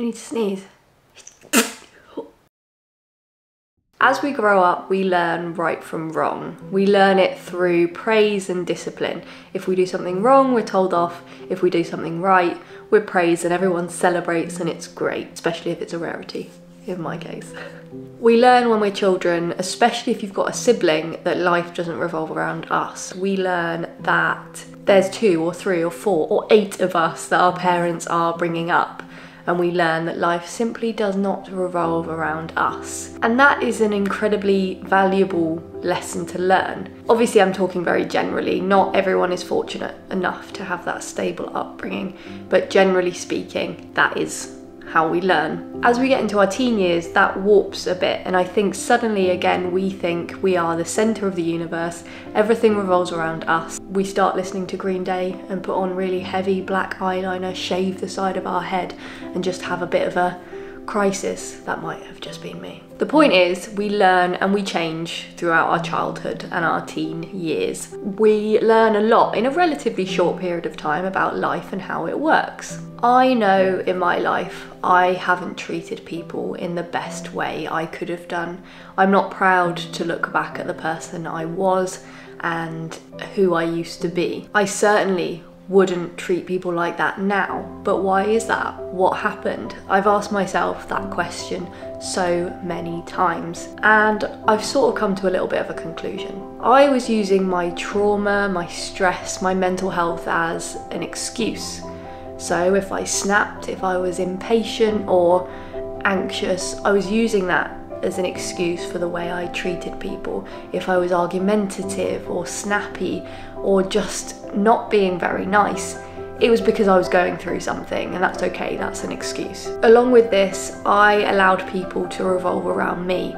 I need to sneeze. As we grow up, we learn right from wrong. We learn it through praise and discipline. If we do something wrong, we're told off. If we do something right, we're praised and everyone celebrates and it's great, especially if it's a rarity, in my case. We learn when we're children, especially if you've got a sibling, that life doesn't revolve around us. We learn that there's 2 or 3 or 4 or 8 of us that our parents are bringing up. And we learn that life simply does not revolve around us. And that is an incredibly valuable lesson to learn. Obviously, I'm talking very generally. Not everyone is fortunate enough to have that stable upbringing, but generally speaking, that is how we learn. As we get into our teen years, that warps a bit, and I think suddenly again we think we are the centre of the universe, everything revolves around us. We start listening to Green Day and put on really heavy black eyeliner, shave the side of our head and just have a bit of a crisis. That might have just been me. The point is, we learn and we change throughout our childhood and our teen years. We learn a lot in a relatively short period of time about life and how it works. I know in my life I haven't treated people in the best way I could have done. I'm not proud to look back at the person I was and who I used to be. I certainly wouldn't treat people like that now, but why is that? What happened? I've asked myself that question so many times and I've sort of come to a little bit of a conclusion. I was using my trauma, my stress, my mental health as an excuse. So if I snapped, if I was impatient or anxious, I was using that as an excuse for the way I treated people. If I was argumentative or snappy or just not being very nice, it was because I was going through something, and that's okay, that's an excuse. Along with this, I allowed people to revolve around me.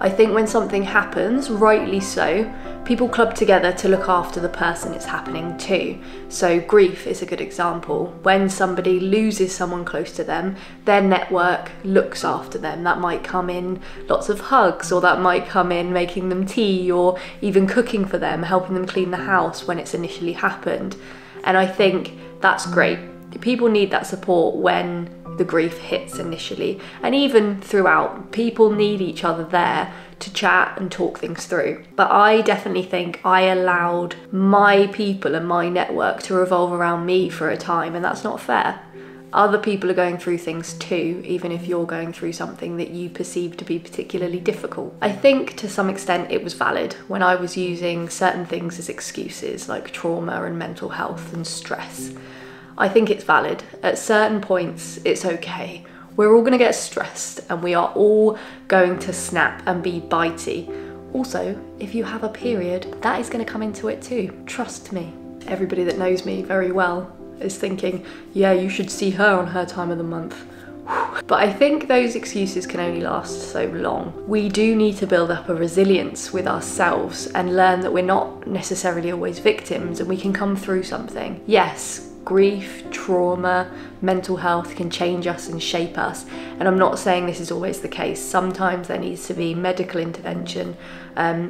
I think when something happens, rightly so, people club together to look after the person it's happening to. So grief is a good example. When somebody loses someone close to them, their network looks after them. That might come in lots of hugs, or that might come in making them tea, or even cooking for them, helping them clean the house when it's initially happened. And I think that's great. People need that support when the grief hits initially, and even throughout. People need each other there to chat and talk things through. But I definitely think I allowed my people and my network to revolve around me for a time, and that's not fair. Other people are going through things too, even if you're going through something that you perceive to be particularly difficult. I think to some extent it was valid when I was using certain things as excuses, like trauma and mental health and stress. I think it's valid. At certain points, it's okay. We're all gonna get stressed and we are all going to snap and be bitey. Also, if you have a period, that is gonna come into it too. Trust me. Everybody that knows me very well is thinking, yeah, you should see her on her time of the month. But I think those excuses can only last so long. We do need to build up a resilience with ourselves and learn that we're not necessarily always victims and we can come through something. Yes. Grief, trauma, mental health can change us and shape us, and I'm not saying this is always the case. Sometimes there needs to be medical intervention,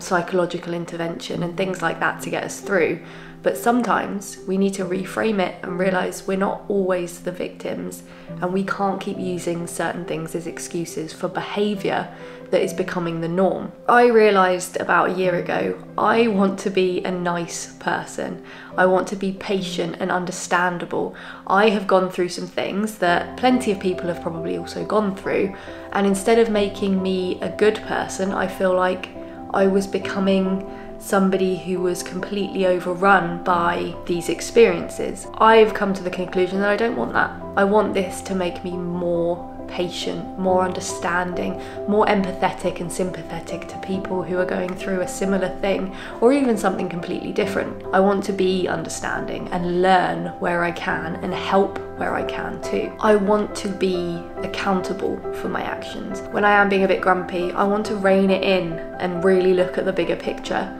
psychological intervention and things like that to get us through, but sometimes we need to reframe it and realise we're not always the victims, and we can't keep using certain things as excuses for behaviour that is becoming the norm. I realised about a year ago, I want to be a nice person. I want to be patient and understandable. I have gone through some things that plenty of people have probably also gone through, and instead of making me a good person, I feel like I was becoming somebody who was completely overrun by these experiences. I've come to the conclusion that I don't want that. I want this to make me more patient, more understanding, more empathetic and sympathetic to people who are going through a similar thing or even something completely different. I want to be understanding and learn where I can and help where I can too. I want to be accountable for my actions. When I am being a bit grumpy, I want to rein it in and really look at the bigger picture.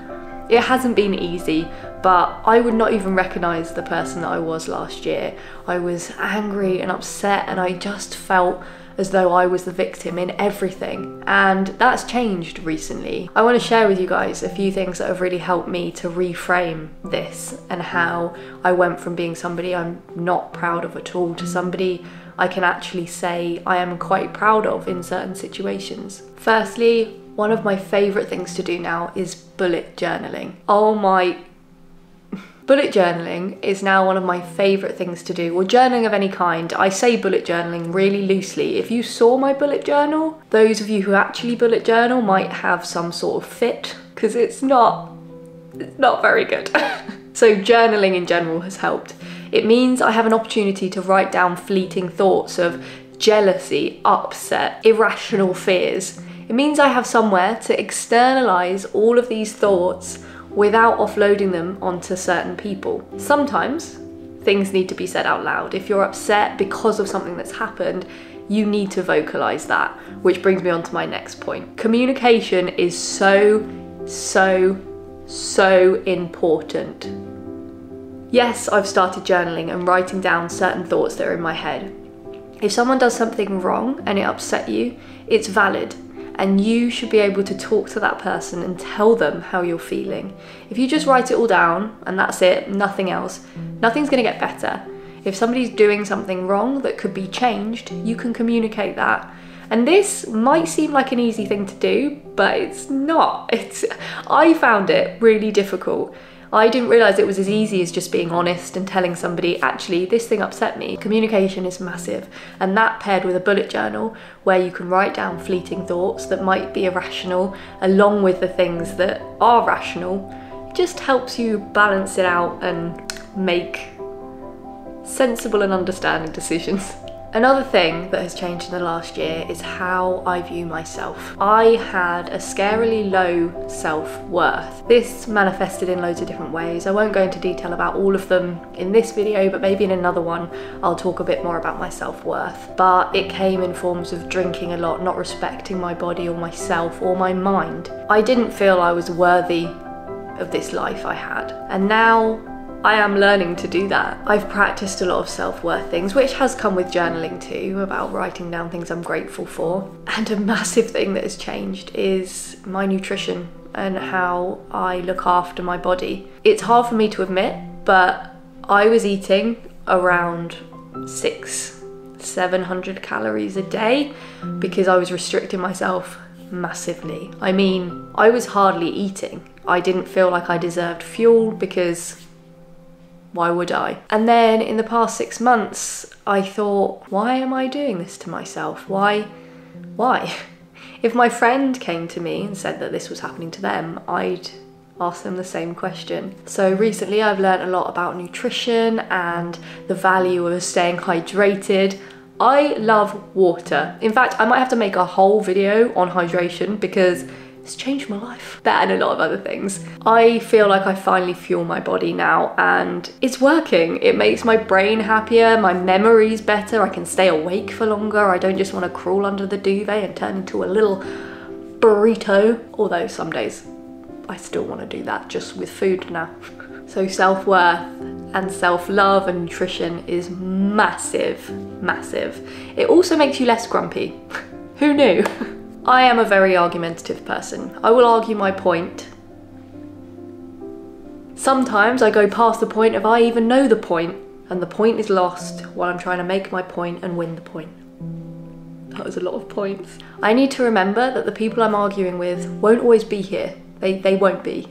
It hasn't been easy, but I would not even recognise the person that I was last year. I was angry and upset and I just felt as though I was the victim in everything, and that's changed recently. I want to share with you guys a few things that have really helped me to reframe this and how I went from being somebody I'm not proud of at all to somebody I can actually say I am quite proud of in certain situations. Firstly, one of my favourite things to do now is bullet journaling. Oh my... Bullet journaling is now one of my favourite things to do, or journaling of any kind. I say bullet journaling really loosely. If you saw my bullet journal, those of you who actually bullet journal might have some sort of fit, because it's not very good. So journaling in general has helped. It means I have an opportunity to write down fleeting thoughts of jealousy, upset, irrational fears. It means I have somewhere to externalise all of these thoughts without offloading them onto certain people. Sometimes things need to be said out loud. If you're upset because of something that's happened, you need to vocalise that, which brings me on to my next point. Communication is so important. Yes, I've started journaling and writing down certain thoughts that are in my head. If someone does something wrong and it upset you, it's valid. And you should be able to talk to that person and tell them how you're feeling. If you just write it all down and that's it, nothing else, nothing's gonna get better. If somebody's doing something wrong that could be changed, you can communicate that. And this might seem like an easy thing to do, but it's not. I found it really difficult. I didn't realise it was as easy as just being honest and telling somebody, actually, this thing upset me. Communication is massive, and that paired with a bullet journal where you can write down fleeting thoughts that might be irrational along with the things that are rational just helps you balance it out and make sensible and understanding decisions. Another thing that has changed in the last year is how I view myself. I had a scarily low self-worth. This manifested in loads of different ways. I won't go into detail about all of them in this video, but maybe in another one I'll talk a bit more about my self-worth. But it came in forms of drinking a lot, not respecting my body or myself or my mind. I didn't feel I was worthy of this life I had. And now, I am learning to do that. I've practiced a lot of self-worth things, which has come with journaling too, about writing down things I'm grateful for. And a massive thing that has changed is my nutrition and how I look after my body. It's hard for me to admit, but I was eating around 600-700 calories a day because I was restricting myself massively. I mean, I was hardly eating. I didn't feel like I deserved fuel because why would I? And then in the past 6 months, I thought, why am I doing this to myself? Why? If my friend came to me and said that this was happening to them, I'd ask them the same question. So recently I've learned a lot about nutrition and the value of staying hydrated. I love water. In fact, I might have to make a whole video on hydration because it's changed my life. That and a lot of other things. I feel like I finally fuel my body now and it's working. It makes my brain happier, my memory's better, I can stay awake for longer, I don't just want to crawl under the duvet and turn into a little burrito. Although some days I still want to do that just with food now. So self-worth and self-love and nutrition is massive, massive. It also makes you less grumpy. Who knew? I am a very argumentative person. I will argue my point. Sometimes I go past the point if I even know the point, and the point is lost while I'm trying to make my point and win the point. That was a lot of points. I need to remember that the people I'm arguing with won't always be here. They won't be.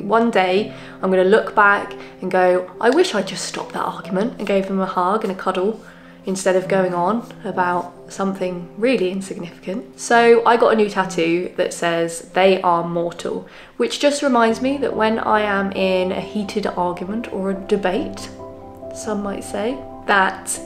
One day I'm going to look back and go, I wish I just stopped that argument and gave them a hug and a cuddle, instead of going on about something really insignificant. So I got a new tattoo that says they are mortal, which just reminds me that when I am in a heated argument or a debate, some might say, that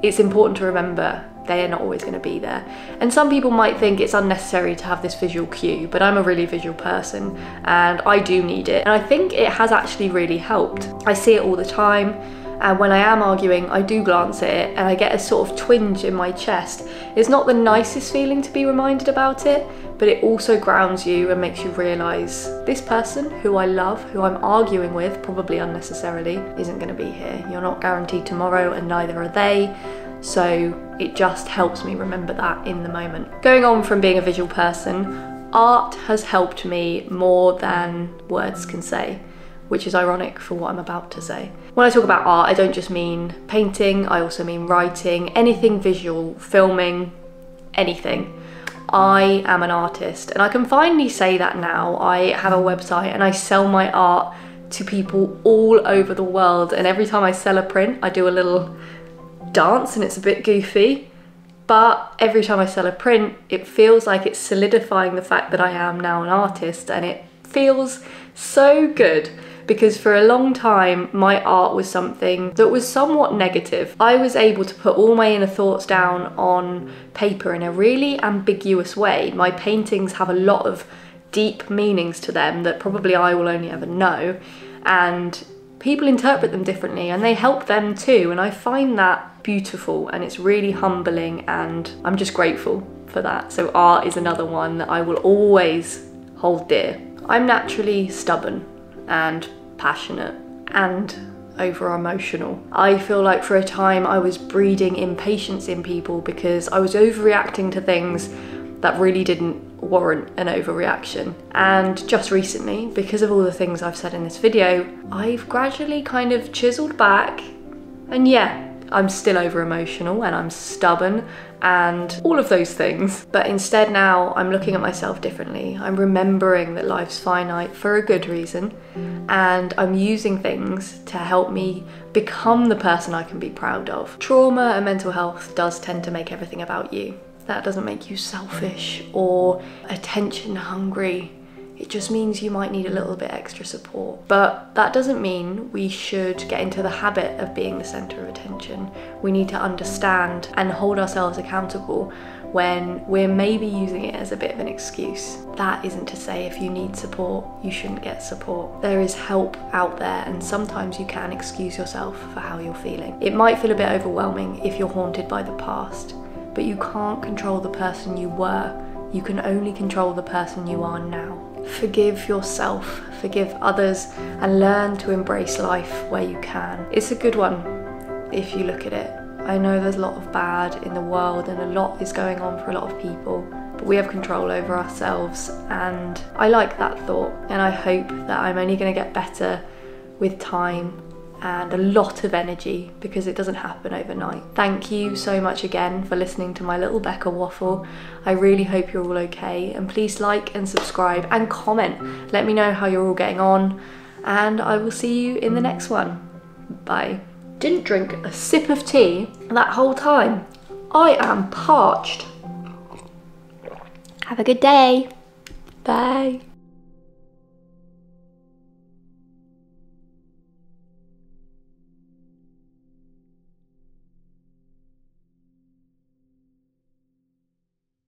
it's important to remember they are not always going to be there. And some people might think it's unnecessary to have this visual cue, but I'm a really visual person and I do need it. And I think it has actually really helped. I see it all the time. And when I am arguing, I do glance at it and I get a sort of twinge in my chest. It's not the nicest feeling to be reminded about it, but it also grounds you and makes you realise this person who I love, who I'm arguing with, probably unnecessarily, isn't going to be here. You're not guaranteed tomorrow and neither are they. So it just helps me remember that in the moment. Going on from being a visual person, art has helped me more than words can say. which is ironic for what I'm about to say. When I talk about art, I don't just mean painting, I also mean writing, anything visual, filming, anything. I am an artist, and I can finally say that now. I have a website and I sell my art to people all over the world, and every time I sell a print I do a little dance, and it's a bit goofy, but every time I sell a print it feels like it's solidifying the fact that I am now an artist, and it feels so good, because for a long time my art was something that was somewhat negative. I was able to put all my inner thoughts down on paper in a really ambiguous way. My paintings have a lot of deep meanings to them that probably I will only ever know, and people interpret them differently and they help them too, and I find that beautiful and it's really humbling, and I'm just grateful for that. So art is another one that I will always hold dear. I'm naturally stubborn and passionate and over emotional. I feel like for a time I was breeding impatience in people because I was overreacting to things that really didn't warrant an overreaction. And just recently, because of all the things I've said in this video, I've gradually kind of chiseled back, and yeah, I'm still over emotional and I'm stubborn and all of those things, but instead now I'm looking at myself differently. I'm remembering that life's finite for a good reason, and I'm using things to help me become the person I can be proud of. Trauma and mental health does tend to make everything about you. That doesn't make you selfish or attention hungry. It just means you might need a little bit extra support. But that doesn't mean we should get into the habit of being the centre of attention. We need to understand and hold ourselves accountable when we're maybe using it as a bit of an excuse. That isn't to say if you need support, you shouldn't get support. There is help out there, and sometimes you can excuse yourself for how you're feeling. It might feel a bit overwhelming if you're haunted by the past, but you can't control the person you were. You can only control the person you are now. Forgive yourself, forgive others, and learn to embrace life where you can. It's a good one if you look at it. I know there's a lot of bad in the world and a lot is going on for a lot of people, but we have control over ourselves, and I like that thought, and I hope that I'm only going to get better with time and a lot of energy, because it doesn't happen overnight. Thank you so much again for listening to my little Becca waffle. I really hope you're all okay, and please like and subscribe and comment. Let me know how you're all getting on, and I will see you in the next one. Bye. Didn't drink a sip of tea that whole time. I am parched. Have a good day. Bye.